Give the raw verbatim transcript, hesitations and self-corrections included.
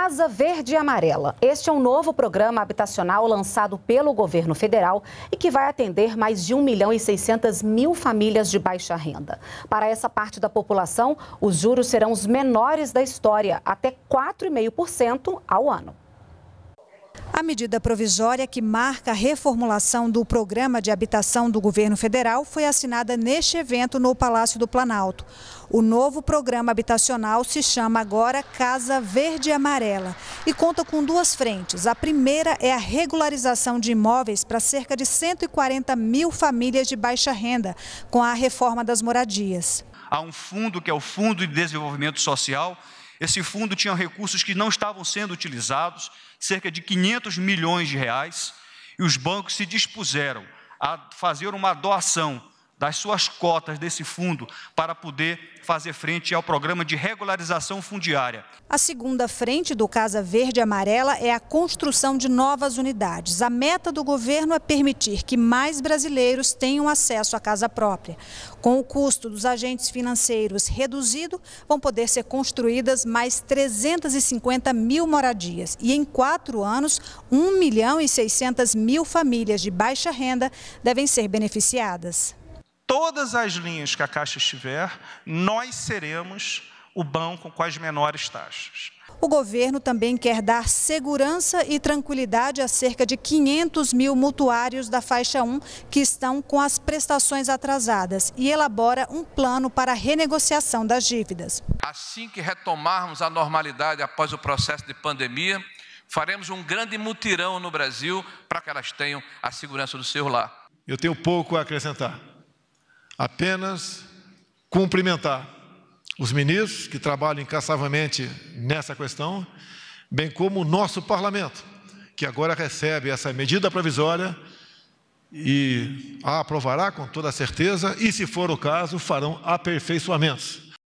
Casa Verde e Amarela. Este é um novo programa habitacional lançado pelo governo federal e que vai atender mais de um milhão e seiscentas mil famílias de baixa renda. Para essa parte da população, os juros serão os menores da história, até quatro vírgula cinco por cento ao ano. A medida provisória que marca a reformulação do Programa de Habitação do Governo Federal foi assinada neste evento no Palácio do Planalto. O novo programa habitacional se chama agora Casa Verde e Amarela e conta com duas frentes. A primeira é a regularização de imóveis para cerca de cento e quarenta mil famílias de baixa renda, com a reforma das moradias. Há um fundo que é o Fundo de Desenvolvimento Social. Esse fundo tinha recursos que não estavam sendo utilizados, cerca de quinhentos milhões de reais, e os bancos se dispuseram a fazer uma doação das suas cotas desse fundo para poder fazer frente ao programa de regularização fundiária. A segunda frente do Casa Verde e Amarela é a construção de novas unidades. A meta do governo é permitir que mais brasileiros tenham acesso à casa própria. Com o custo dos agentes financeiros reduzido, vão poder ser construídas mais trezentas e cinquenta mil moradias e em quatro anos, um milhão e seiscentas mil famílias de baixa renda devem ser beneficiadas. Todas as linhas que a Caixa estiver, nós seremos o banco com as menores taxas. O governo também quer dar segurança e tranquilidade a cerca de quinhentos mil mutuários da faixa um que estão com as prestações atrasadas e elabora um plano para a renegociação das dívidas. Assim que retomarmos a normalidade após o processo de pandemia, faremos um grande mutirão no Brasil para que elas tenham a segurança do seu lar. Eu tenho pouco a acrescentar. Apenas cumprimentar os ministros que trabalham incansavelmente nessa questão, bem como o nosso parlamento, que agora recebe essa medida provisória e a aprovará com toda certeza e, se for o caso, farão aperfeiçoamentos.